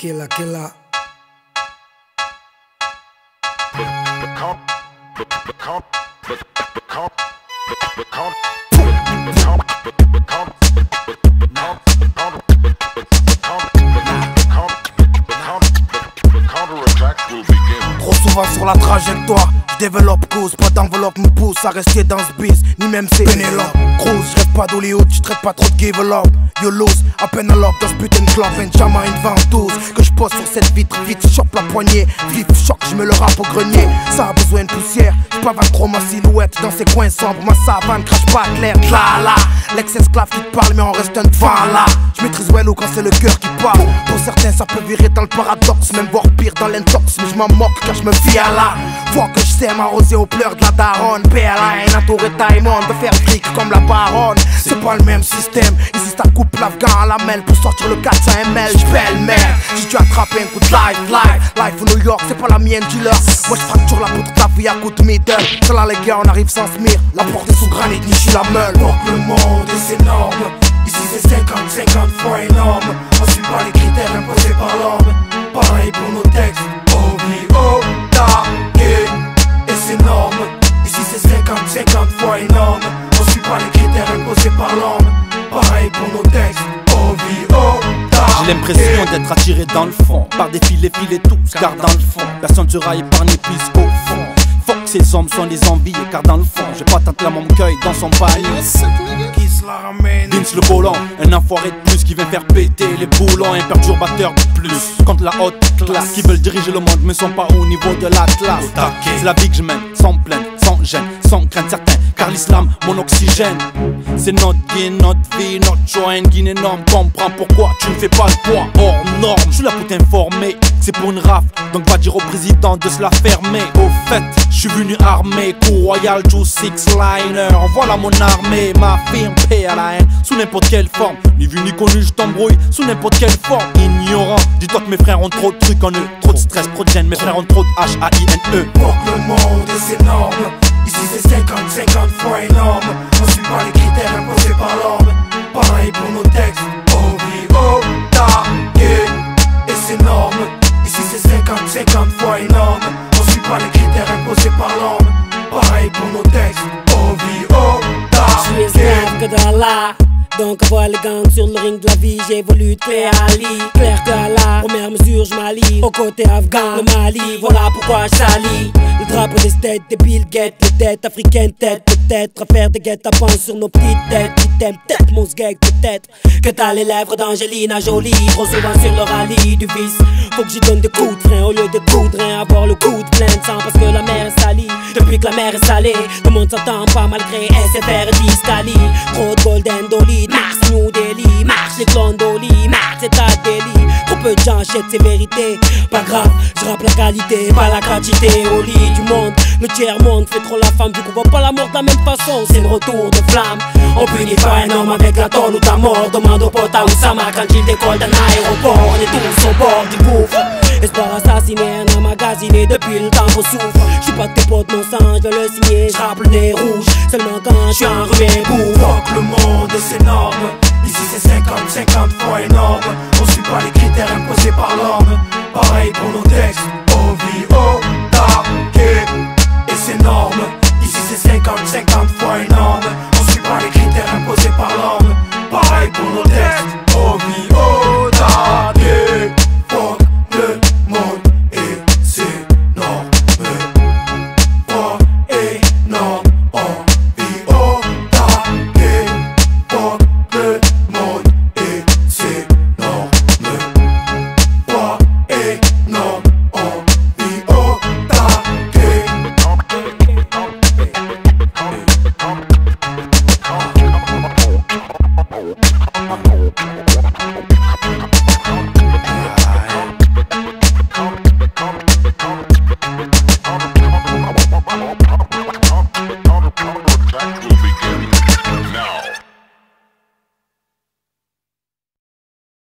Killa. Trop souvent sur la trajectoire, je développe cause, pas d'enveloppe me pousse à rester dans ce biz, ni même c'est Pénélope Cruz. Je rêve pas d'Hollywood, je traite pas trop de give a love. You lose, à peine à l'op dans ce putain de club, un jama, une ventouse que je pose sur cette vitre, vite chope la poignée, vite choc, je me le rappe au grenier. Ça a besoin de poussière, je pavane trop ma silhouette dans ces coins sombres, ma savane crache pas de l'air. La la, l'ex-esclave qui te parle mais on reste un devant là. Je maîtrise well ou quand c'est le cœur qui parle. Pour certains ça peut virer dans le paradoxe, même voir pire dans l'intox, mais je m'en moque car je me fie à la voix que je sais m'arroser aux pleurs de la daronne. PLN entouré Taïmon, de faire fric comme la baronne. C'est pas le même système, ici ça coupe l'afghan à la mêle pour sortir le 400 ml. J'belle merde, j'ai dû attraper un coup de life au New York, c'est pas la mienne du leur. Moi j'fracture la poutre de la vie à coup de middle. C'est là les gars on arrive sans smir, la porte est sous granit, ni j'suis la meule. Le monde est énorme, ici c'est 50-50 fois énorme. On suit pas les critères imposés par l'homme, pareil pour nos textes, O-B-O-T-A-E. Et c'est énorme, ici c'est 50-50 fois énorme. On suit pas les critères imposés par l'homme, pareil pour nos textes, O-B-O-T-A-E. J'ai l'impression d'être attiré dans le fond par des filets tous, car dans le fond personne ne sera épargné puisqu'au fond fuck ces hommes sont des zombies, car dans le fond j'ai pas tenté la m'cueille dans son panier. Vince le volant, un enfoiré de plus qui vient faire péter les boulons, un perturbateur de plus contre la haute classe qui veulent diriger le monde mais sont pas au niveau de la classe. C'est la vie que je mène, sans plainte, sans gêne, sans crainte certaine, car l'islam, mon oxygène. C'est notre gain, notre vie, notre joie, une guinée énorme. Comprends pourquoi tu ne fais pas le poids hors norme. Je suis là pour t'informer, c'est pour une rafle, donc va dire au président de se la fermer. Au fait, je suis venu armé, coup royal, juice, six-liner. Voilà mon armée, ma firme, paix à la haine, sous n'importe quelle forme. Ni vu ni connu, je t'embrouille, sous n'importe quelle forme. Ignorant, dis-toi que mes frères ont trop de trucs en eux, trop de stress, trop de gêne, mes frères ont trop de H-A-I-N-E. Pour que le monde est énorme, ici c'est 50-50 fois énorme. On suit pas les critères imposés par l'homme, pareil pour nos textes, O-B-O-T-A-E. Et c'est énorme, ici c'est 50-50 fois énorme. On suit pas les critères imposés par l'homme, pareil pour nos textes, O-B-O-T-A-E. Je suis esclave que d'Allah, donc avant le gang sur le ring de la vie, j'évolue de paix à Ali. Claire que à la première mesure je m'allie aux côtés afghans, le Mali, voilà pourquoi je salis. Le drapeau des têtes des Bill Gates, les dettes africaines, tête peut-être, à faire des guet-apens sur nos petites têtes. Qui t'aiment peut-être, mon sgeg peut-être, que t'as les lèvres d'Angelina Jolie. Trop souvent sur le rallye du vice, faut que j'y donne des coups de frein au lieu de coups de rein. Avoir le coup de plein de sang parce que la mer est salie, depuis que la mer est salée, tout le monde s'entend pas malgré SFR et Discali. Trop de Golden Dolly, marche New Delhi, marche les clones d'Oli, marche c'est ta délit. Trop peu de gens achètent ces vérités, pas grave, je rappe la qualité, pas la quantité. Au lit du monde, le tiers monde fait trop la femme, vu qu'on voit pas la mort de la même façon, c'est le retour de flamme. On punit pas un homme avec la tôle ou ta mort, demande au pote à Oussama quand il décolle d'un aéroport. On est tous au bord du gouffre, espoir assassiné, un emmagasiné depuis le temps qu'on souffre. J'suis pas tes potes mon sang, j'viens le signer, j'rappe le nez rouge, seulement quand j'suis enrhumé pour. Fuck le monde, c'est énorme, ici c'est 50-50 fois énorme. On suit pas les critères imposés par l'homme, pareil pour nos textes, O-B-O.